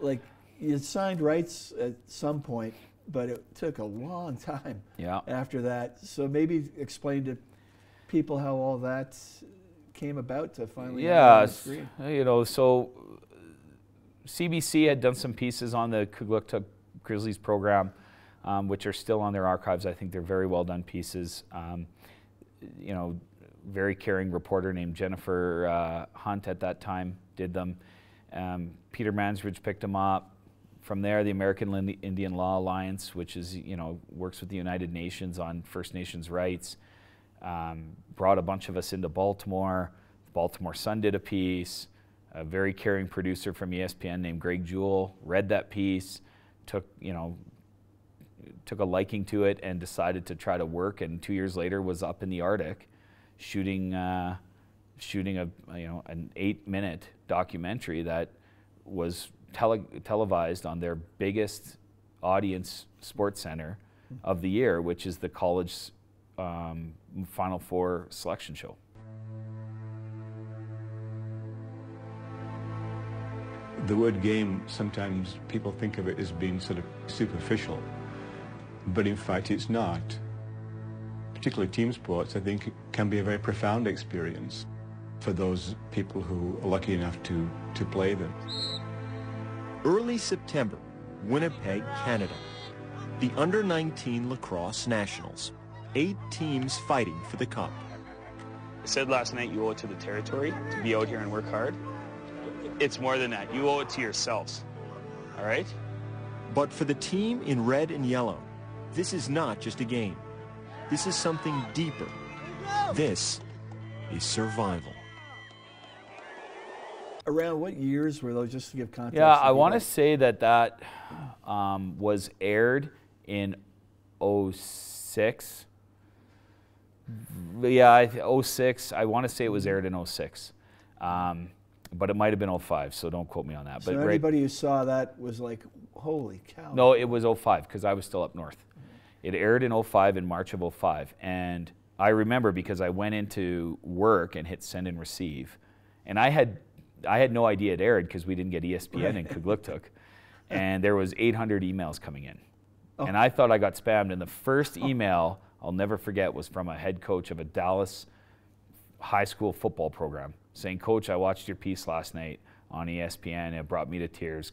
like, you signed rights at some point, but it took a long time after that. So maybe explain to people how all that came about to finally on the screen. You know, so CBC had done some pieces on the Kugluktuk Grizzlies program, which are still on their archives. I think they're very well done pieces. You know, very caring reporter named Jennifer Hunt at that time did them. Peter Mansbridge picked them up. From there, the American Indian Law Alliance, which is, you know, works with the United Nations on First Nations rights, brought a bunch of us into Baltimore. The Baltimore Sun did a piece. A very caring producer from ESPN named Greg Jewell read that piece, took a liking to it, and decided to try to work. And 2 years later, was up in the Arctic, shooting an 8-minute documentary that was televised on their biggest audience sports center of the year, which is the college Final Four selection show. The word game, sometimes people think of it as being sort of superficial, but in fact it's not. Particularly team sports, I think, can be a very profound experience for those people who are lucky enough to play them. Early September, Winnipeg, Canada. The under-19 lacrosse nationals. 8 teams fighting for the cup. I said last night you owe it to the territory to be out here and work hard. It's more than that. You owe it to yourselves. All right? But for the team in red and yellow, this is not just a game. This is something deeper. This is survival. Around what years were those, just to give context? Yeah, I want to say that was aired in 06. Yeah, 06. I want to say it was aired in 06. But it might have been 05, so don't quote me on that. So but anybody who saw that was like, holy cow. No, it was 05 because I was still up north. It aired in 05, in March of 05. And I remember because I went into work and hit send and receive. And I had no idea it aired because we didn't get ESPN in Kugluktuk. And there was 800 emails coming in. Oh. And I thought I got spammed. And the first email, I'll never forget, was from a head coach of a Dallas high school football program saying, "Coach, I watched your piece last night on ESPN. It brought me to tears.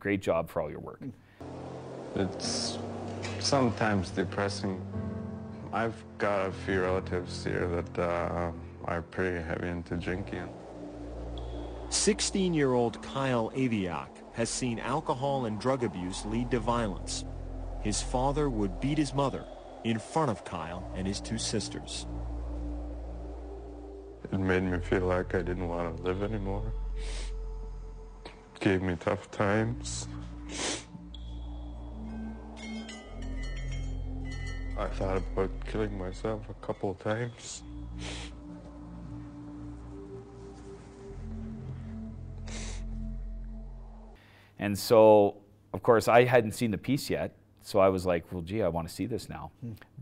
Great job for all your work." It's sometimes depressing. I've got a few relatives here that are pretty heavy into drinking. 16-year-old Kyle Aviak has seen alcohol and drug abuse lead to violence. His father would beat his mother in front of Kyle and his 2 sisters. It made me feel like I didn't want to live anymore. It gave me tough times. I thought about killing myself a couple of times. And so, of course, I hadn't seen the piece yet, so I was like, well, gee, I want to see this now.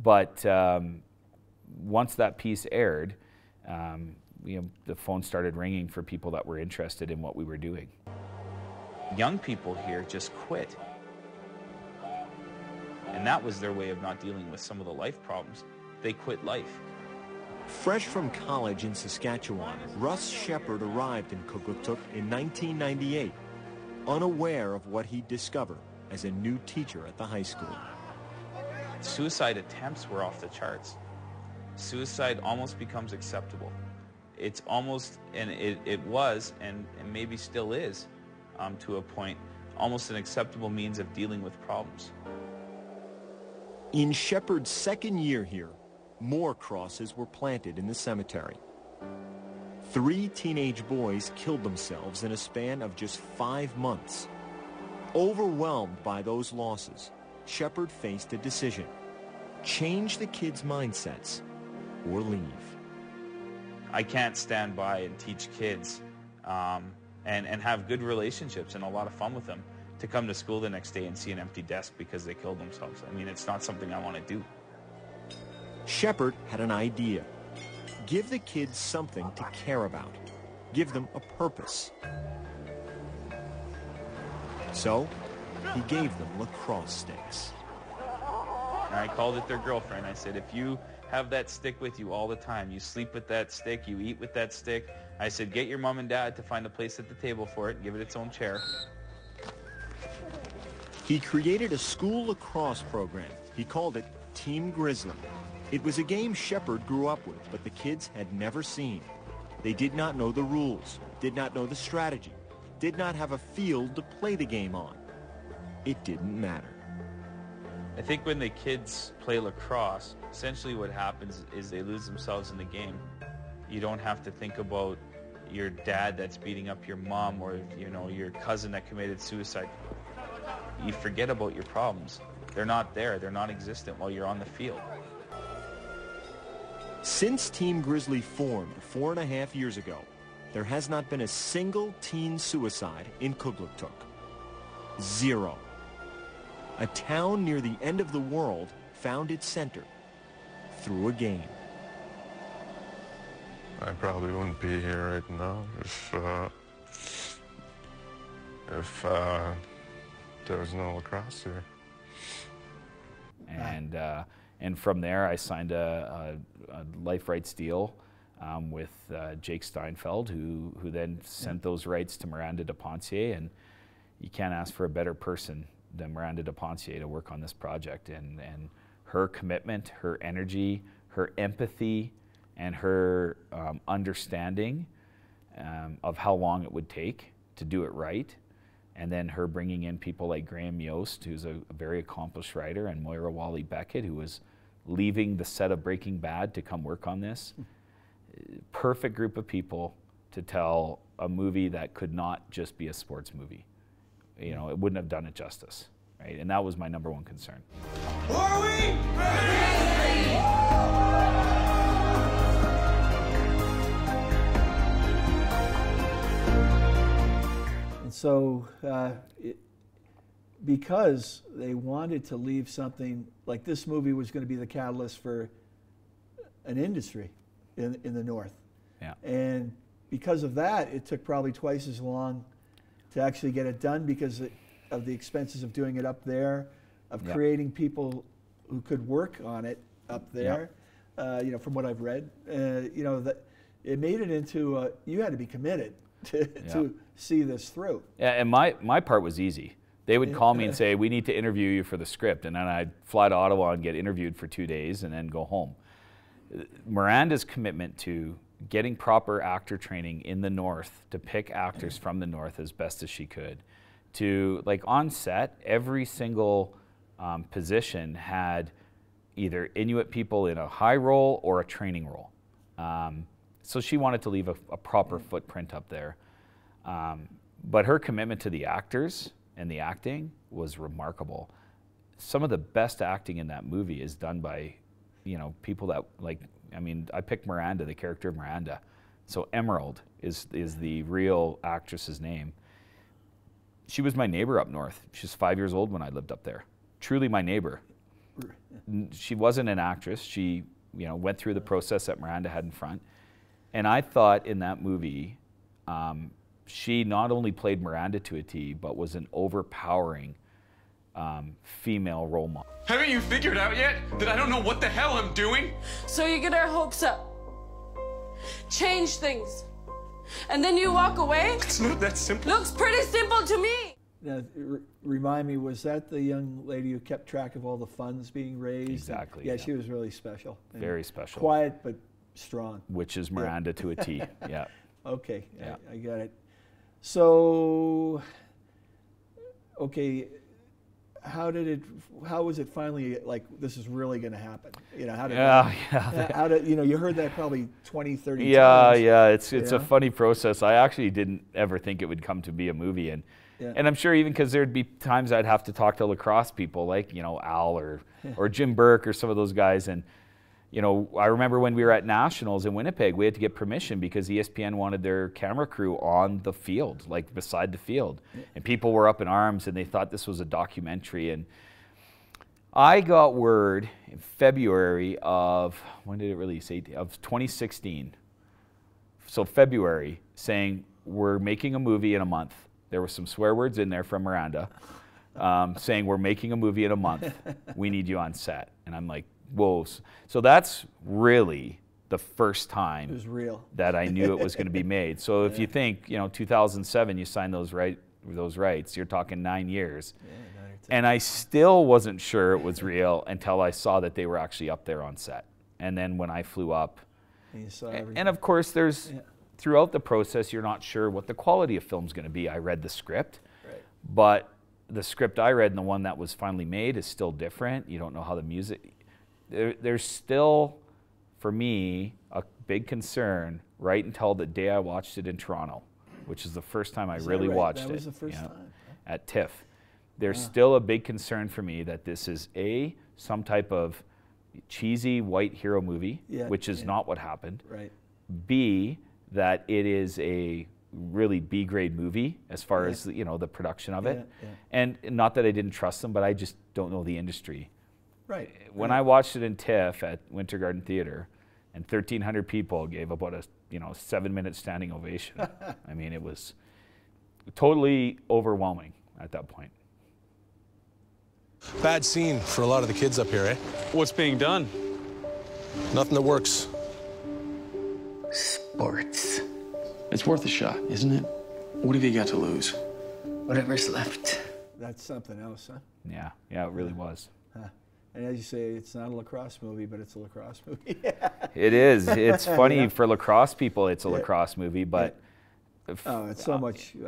But once that piece aired, the phone started ringing for people that were interested in what we were doing. Young people here just quit. And that was their way of not dealing with some of the life problems. They quit life. Fresh from college in Saskatchewan, Russ Sheppard arrived in Kugluktuk in 1998, unaware of what he'd discover as a new teacher at the high school. Suicide attempts were off the charts. Suicide almost becomes acceptable. It's almost, and it was, and maybe still is, to a point, almost an acceptable means of dealing with problems. In Sheppard's second year here, more crosses were planted in the cemetery. 3 teenage boys killed themselves in a span of just 5 months. Overwhelmed by those losses, Sheppard faced a decision. Change the kids' mindsets or leave. I can't stand by and teach kids and have good relationships and a lot of fun with them to come to school the next day and see an empty desk because they killed themselves. I mean, it's not something I want to do. Sheppard had an idea. Give the kids something to care about. Give them a purpose. So he gave them lacrosse sticks. And I called it their girlfriend. I said, if you have that stick with you all the time, you sleep with that stick, you eat with that stick. I said, get your mom and dad to find a place at the table for it and give it its own chair. He created a school lacrosse program. He called it Team Grizzly. It was a game Sheppard grew up with, but the kids had never seen. They did not know the rules, did not know the strategy, did not have a field to play the game on. It didn't matter. I think when the kids play lacrosse, essentially what happens is they lose themselves in the game. You don't have to think about your dad that's beating up your mom or, you know, your cousin that committed suicide. You forget about your problems. They're not there. They're non-existent while you're on the field. Since Team Grizzly formed 4.5 years ago, there has not been a single teen suicide in Kugluktuk. Zero. A town near the end of the world found its center through a game. I probably wouldn't be here right now if there was no lacrosse here. And from there, I signed a life rights deal with Jake Steinfeld, who then sent those rights to Miranda DePontier, and you can't ask for a better person than Miranda DePontier to work on this project. And her commitment, her energy, her empathy, and her understanding of how long it would take to do it right, and then her bringing in people like Graham Yost, who's a very accomplished writer, and Moira Wally Beckett, who was leaving the set of Breaking Bad to come work on this. Perfect group of people to tell a movie that could not just be a sports movie. You know, it wouldn't have done it justice, right? And that was my number one concern. Are we ready? So because they wanted to leave something, like this movie was going to be the catalyst for an industry in the North. Yeah. And because of that, it took probably twice as long to actually get it done because of the expenses of doing it up there, of yeah. creating people who could work on it up there, yeah. You know, from what I've read. You know, that it made it into, you had to be committed to see this through. Yeah, and my part was easy. They would call me and say, we need to interview you for the script, and then I'd fly to Ottawa and get interviewed for 2 days and then go home. Miranda's commitment to getting proper actor training in the North, to pick actors from the North as best as she could, to, like, on set, every single position had either Inuit people in a high role or a training role. So she wanted to leave a proper footprint up there. But her commitment to the actors and the acting was remarkable. Some of the best acting in that movie is done by, you know, people that, like, I mean, I picked Miranda, the character of Miranda. So Emerald is the real actress's name. She was my neighbor up north. She was 5 years old when I lived up there. Truly my neighbor. She wasn't an actress. She, you know, went through the process that Miranda had in front. And I thought in that movie, she not only played Miranda to a T, but was an overpowering female role model. Haven't you figured out yet that I don't know what the hell I'm doing? So you get our hopes up, change things, and then you walk away? It's not that simple. Looks pretty simple to me. Now, remind me, was that the young lady who kept track of all the funds being raised? Exactly. Yeah, she was really special. Very special. Quiet, but strong. Which is Miranda to a T, yeah. Okay, yeah. I got it. So, okay, how was it finally, like, this is really going to happen? You know, you know, you heard that probably 20, 30 times. Yeah, it's a funny process. I actually didn't ever think it would come to be a movie. And I'm sure even because there'd be times I'd have to talk to lacrosse people like, you know, Al or Jim Burke or some of those guys, and you know, I remember when we were at Nationals in Winnipeg, we had to get permission because ESPN wanted their camera crew on the field, like beside the field. And people were up in arms and they thought this was a documentary. And I got word in February of, when did it release? Of 2016. So February, saying we're making a movie in a month. There were some swear words in there from Miranda, saying we're making a movie in a month. We need you on set. And I'm like, whoa. So that's really the first time it was real. That I knew it was going to be made. So if you think, you know, 2007, you signed those rights, you're talking 9 years. Yeah, 9 or 10. And I still wasn't sure it was real until I saw that they were actually up there on set. And then when I flew up, and, you saw everything. And of course there's, yeah. Throughout the process, you're not sure what the quality of film's going to be. I read the script, right. But the script I read and the one that was finally made is still different. You don't know how the music, there's still, for me, a big concern right until the day I watched it in Toronto, which is the first time I really watched it. That was the first time. At TIFF. There's still a big concern for me that this is A, some type of cheesy white hero movie, which is not what happened. Right. B, that it is a really B-grade movie as far as, you know, the production of it. Yeah. And not that I didn't trust them, but I just don't know the industry. Right. When I watched it in TIFF at Winter Garden Theatre, and 1,300 people gave about a, you know, 7-minute standing ovation. I mean, it was totally overwhelming at that point. Bad scene for a lot of the kids up here, eh? What's being done? Nothing that works. Sports. It's worth a shot, isn't it? What have you got to lose? Whatever's left. That's something else, huh? Yeah. Yeah, it really was. Huh. And as you say, it's not a lacrosse movie, but it's a lacrosse movie. It is. It's funny for lacrosse people, it's a lacrosse movie, but oh, it's so much. You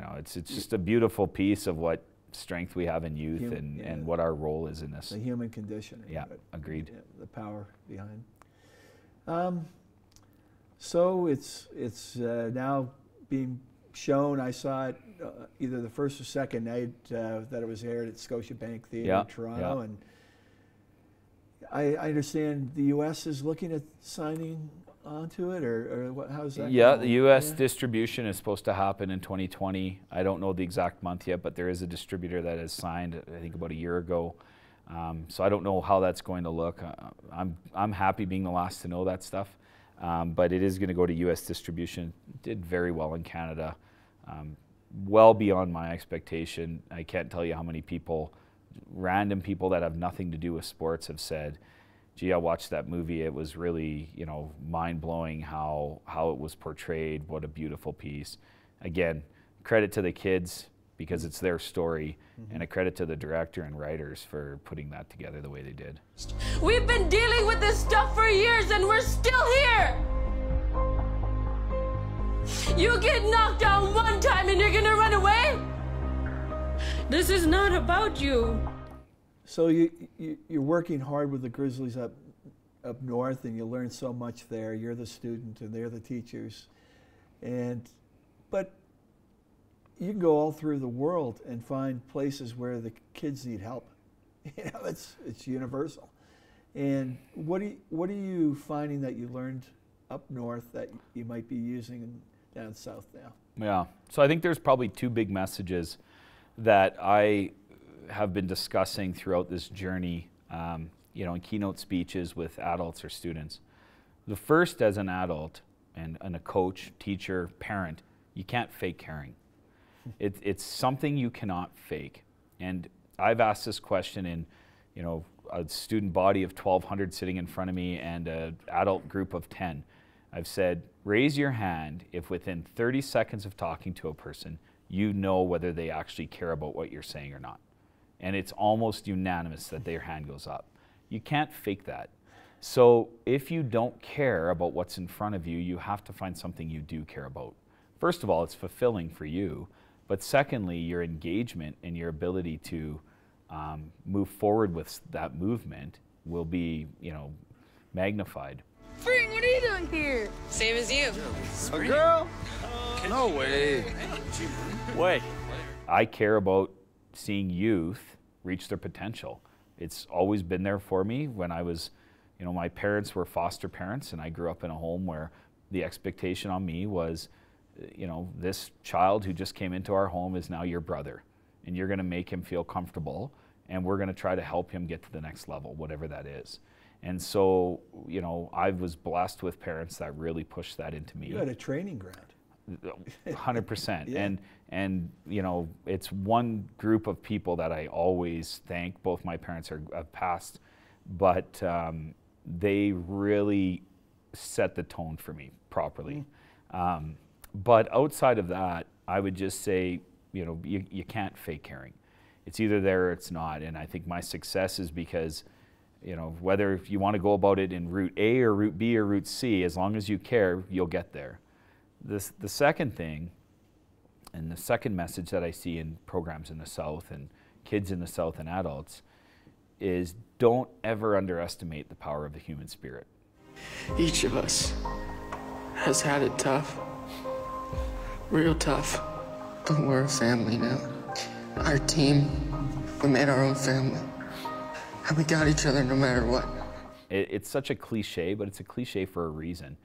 know, it's just a beautiful piece of what strength we have in youth and what our role is in this. The human condition. Yeah, agreed. Yeah, the power behind. So it's now being shown. I saw it either the first or second night that it was aired at Scotiabank Theatre in Toronto, and. I understand the U.S. is looking at signing onto it, or what, how's that? Yeah, the U.S. distribution is supposed to happen in 2020. I don't know the exact month yet, but there is a distributor that has signed, I think, about a year ago. So I don't know how that's going to look. I'm happy being the last to know that stuff, but it is going to go to U.S. distribution. It did very well in Canada, well beyond my expectation. I can't tell you how many people. Random people that have nothing to do with sports have said, gee, I watched that movie. It was really, you know, mind-blowing how it was portrayed. What a beautiful piece. Again, credit to the kids because it's their story, and a credit to the director and writers for putting that together the way they did. We've been dealing with this stuff for years and we're still here. You get knocked down one time and you're gonna run away? This is not about you. So you're working hard with the Grizzlies up north, and you learn so much there. You're the student, and they're the teachers, but you can go all through the world and find places where the kids need help. You know, it's universal. And what are you finding that you learned up north that you might be using down south now? Yeah. So I think there's probably two big messages that I have been discussing throughout this journey, you know, in keynote speeches with adults or students. The first, as an adult and a coach, teacher, parent, you can't fake caring. It's something you cannot fake. And I've asked this question in, you know, a student body of 1,200 sitting in front of me and an adult group of 10. I've said, raise your hand if within 30 seconds of talking to a person, you know whether they actually care about what you're saying or not. And it's almost unanimous that their hand goes up. You can't fake that. So if you don't care about what's in front of you, you have to find something you do care about. First of all, it's fulfilling for you. But secondly, your engagement and your ability to move forward with that movement will be, you know, magnified. Spring, what are you doing here? Same as you. A girl? No way. Wait. I care about seeing youth reach their potential. It's always been there for me when I was, You know, my parents were foster parents, and I grew up in a home where the expectation on me was, you know, this child who just came into our home is now your brother, and you're going to make him feel comfortable, and we're going to try to help him get to the next level, whatever that is. And so, you know, I was blessed with parents that really pushed that into me. You had a training ground. 100%. Yeah. And you know, it's one group of people that I always thank. Both my parents are passed, but they really set the tone for me properly. Mm. But outside of that, I would just say, you know, you can't fake caring. It's either there or it's not. And I think my success is because, you know, whether if you want to go about it in route A or route B or route C, as long as you care, you'll get there. The second thing, and the second message that I see in programs in the South and kids in the South and adults, is don't ever underestimate the power of the human spirit. Each of us has had it tough. Real tough. We're a family now. Our team, we made our own family. And we got each other no matter what. It's such a cliche, but it's a cliche for a reason.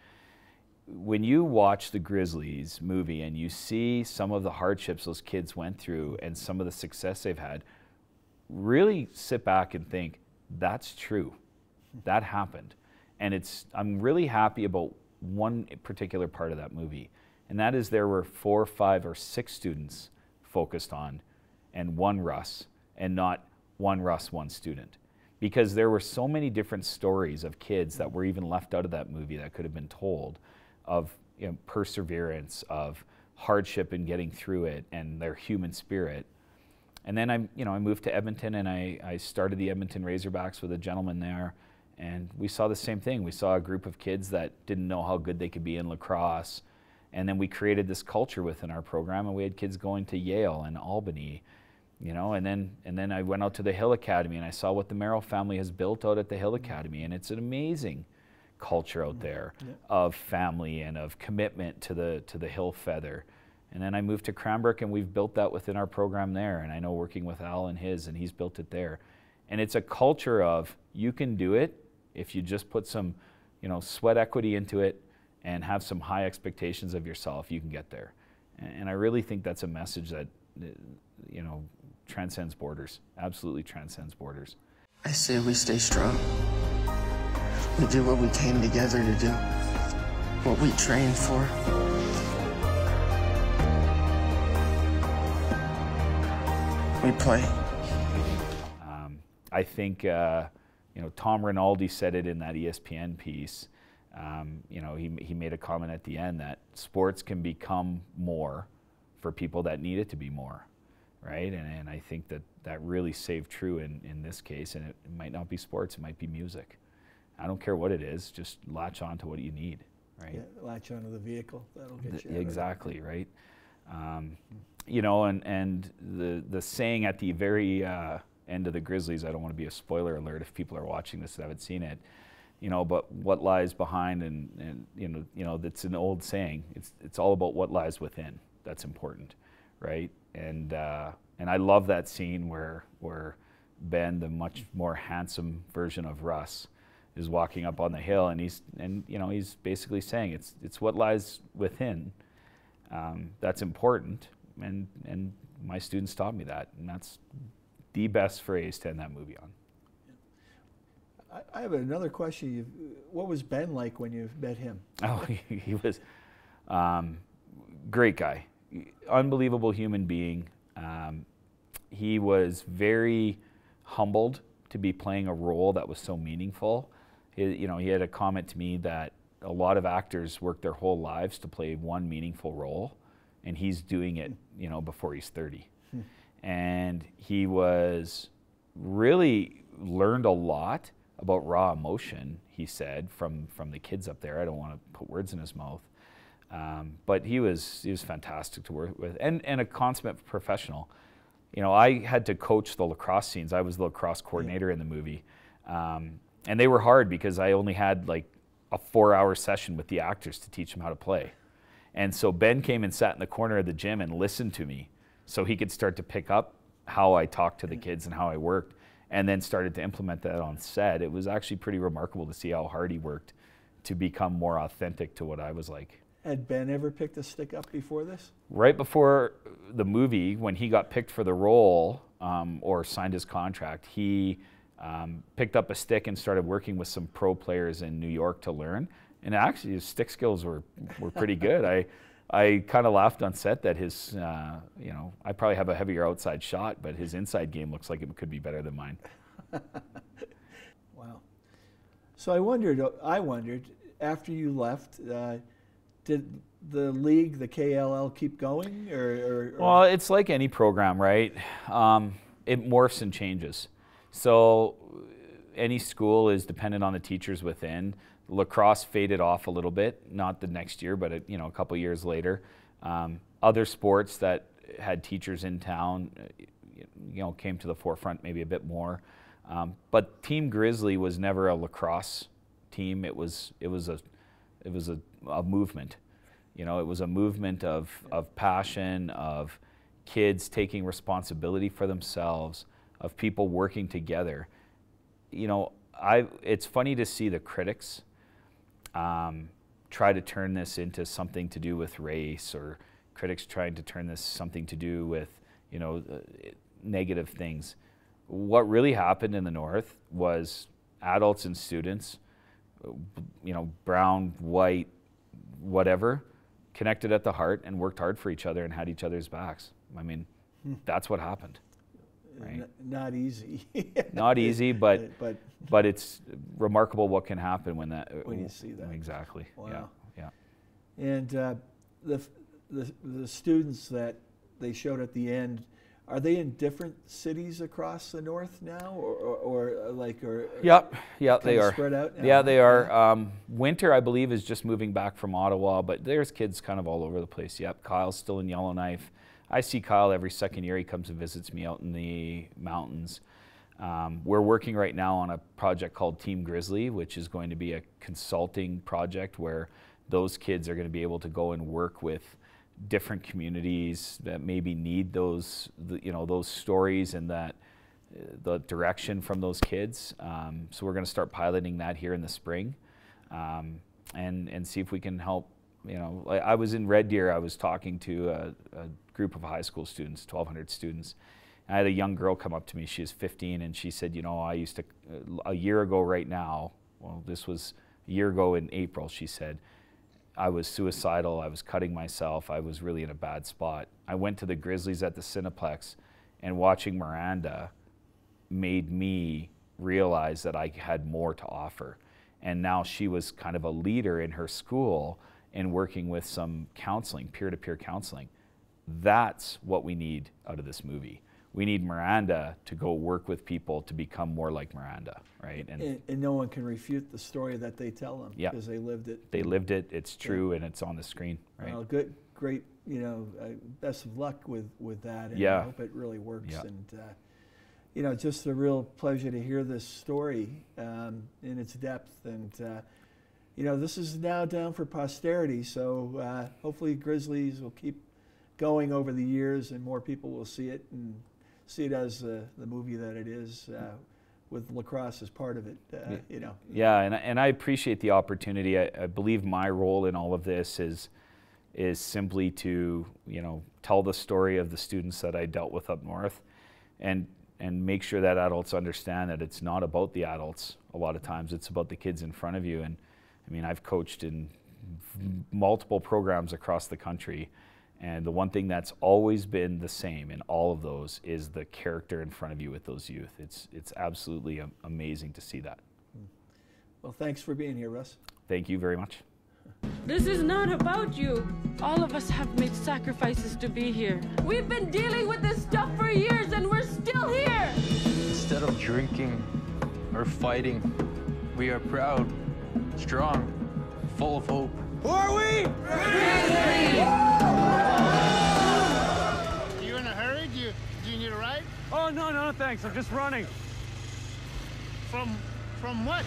When you watch the Grizzlies movie and you see some of the hardships those kids went through and some of the success they've had, really sit back and think, that's true. That happened. And I'm really happy about one particular part of that movie. And that is there were 4, 5, or 6 students focused on, and one Russ, and not one Russ, one student. Because there were so many different stories of kids that were even left out of that movie that could have been told, of, you know, perseverance, of hardship and getting through it, and their human spirit. And then I moved to Edmonton, and I started the Edmonton Razorbacks with a gentleman there, and we saw the same thing. We saw a group of kids that didn't know how good they could be in lacrosse. And then we created this culture within our program, and we had kids going to Yale and Albany, you know, and then I went out to the Hill Academy, and I saw what the Merrill family has built out at the Hill Academy, and it's an amazing culture out there, yeah, of family and of commitment to the Hill feather. And then I moved to Cranbrook, and we've built that within our program there, and I know working with Al and he's built it there. And it's a culture of you can do it if you just put some, you know, sweat equity into it, and have some high expectations of yourself, you can get there. And I really think that's a message that, you know, transcends borders, absolutely transcends borders. I say we stay strong. We do what we came together to do, what we trained for. We play. I think, you know, Tom Rinaldi said it in that ESPN piece. You know, he made a comment at the end that sports can become more for people that need it to be more, right? And I think that really saved true in this case. And it might not be sports, it might be music. I don't care what it is, just latch on to what you need, right? Yeah, latch on to the vehicle, that'll get you. Exactly, right? You know, and the saying at the very end of the Grizzlies, I don't want to be a spoiler alert if people are watching this that haven't seen it, you know, but what lies behind, and you know, that's an old saying. It's all about what lies within. That's important, right? And I love that scene where Ben, the much more handsome version of Russ, is walking up on the hill, and he's basically saying it's what lies within. That's important, and my students taught me that, and that's the best phrase to end that movie on. I have another question. What was Ben like when you met him? Oh, he was a great guy, unbelievable human being. He was very humbled to be playing a role that was so meaningful. He had a comment to me that a lot of actors work their whole lives to play one meaningful role, and he's doing it, you know, before he's 30. And he was really learned a lot about raw emotion, he said, from the kids up there. I don't want to put words in his mouth. But he was fantastic to work with, and a consummate professional. You know, I had to coach the lacrosse scenes. I was the lacrosse coordinator in the movie. And they were hard because I only had like a 4-hour session with the actors to teach them how to play. And so Ben came and sat in the corner of the gym and listened to me so he could start to pick up how I talked to the kids and how I worked. and then started to implement that on set, it was actually pretty remarkable to see how hard he worked to become more authentic to what I was like. Had Ben ever picked a stick up before this? Right before the movie, when he got picked for the role or signed his contract, he picked up a stick and started working with some pro players in New York to learn. And actually, his stick skills were pretty good. I kind of laughed on set that his, you know, I probably have a heavier outside shot, but his inside game looks like it could be better than mine. Wow. So I wondered, after you left, did the league, the KLL, keep going? Or? Well, it's like any program, right? It morphs and changes. So any school is dependent on the teachers within. Lacrosse faded off a little bit, not the next year, but you know, a couple years later. Other sports that had teachers in town, you know, came to the forefront maybe a bit more. But Team Grizzly was never a lacrosse team. It was a movement. You know, it was a movement of passion, of kids taking responsibility for themselves, of people working together. You know, it's funny to see the critics try to turn this into something to do with race, or critics trying to turn this something to do with, you know, negative things. What really happened in the North was adults and students, you know, brown, white, whatever, connected at the heart and worked hard for each other and had each other's backs. I mean, that's what happened. Right? Not easy. Not easy, but it's remarkable what can happen when that when you see that. Exactly. Wow. Yeah. Yeah. And the students that they showed at the end, are they in different cities across the North now, or Yep. Yeah, they are spread out now? Yeah, they are. Winter, I believe, is just moving back from Ottawa, but there's kids kind of all over the place. Yep. Kyle's still in Yellowknife. I see Kyle every second year. He comes and visits me out in the mountains. We're working right now on a project called Team Grizzly, which is going to be a consulting project where those kids are going to be able to go and work with different communities that maybe need those, you know, those stories and that the direction from those kids. So we're going to start piloting that here in the spring, and see if we can help. You know, I was in Red Deer. I was talking to a group of high school students, 1,200 students. And I had a young girl come up to me. She was 15, and she said, "You know, I used to a year ago right now. Well, this was a year ago in April." She said, "I was suicidal. I was cutting myself. I was really in a bad spot. I went to the Grizzlies at the Cineplex, and watching Miranda made me realize that I had more to offer." And now she was kind of a leader in her school, and working with some counseling, peer-to-peer counseling. That's what we need out of this movie. We need Miranda to go work with people to become more like Miranda, right? And no one can refute the story that they tell them, because they lived it. They lived it, it's true, and it's on the screen, right? Well, good, great, you know, best of luck with that, and I hope it really works. Yeah. And, you know, just a real pleasure to hear this story in its depth, and you know, this is now down for posterity, so hopefully Grizzlies will keep going over the years and more people will see it and see it as the movie that it is, with lacrosse as part of it, you know. Yeah, and I appreciate the opportunity. I believe my role in all of this is simply to, you know, tell the story of the students that I dealt with up north, and make sure that adults understand that it's not about the adults a lot of times, it's about the kids in front of you. And I mean, I've coached in multiple programs across the country, and the one thing that's always been the same in all of those is the character in front of you with those youth. It's absolutely amazing to see that. Well, thanks for being here, Russ. Thank you very much. This is not about you. All of us have made sacrifices to be here. We've been dealing with this stuff for years, and we're still here. Instead of drinking or fighting, we are proud. Strong, full of hope. Who are we? Grizzlies! You in a hurry? Do you need a ride? Oh, no, no, thanks. I'm just running. From what?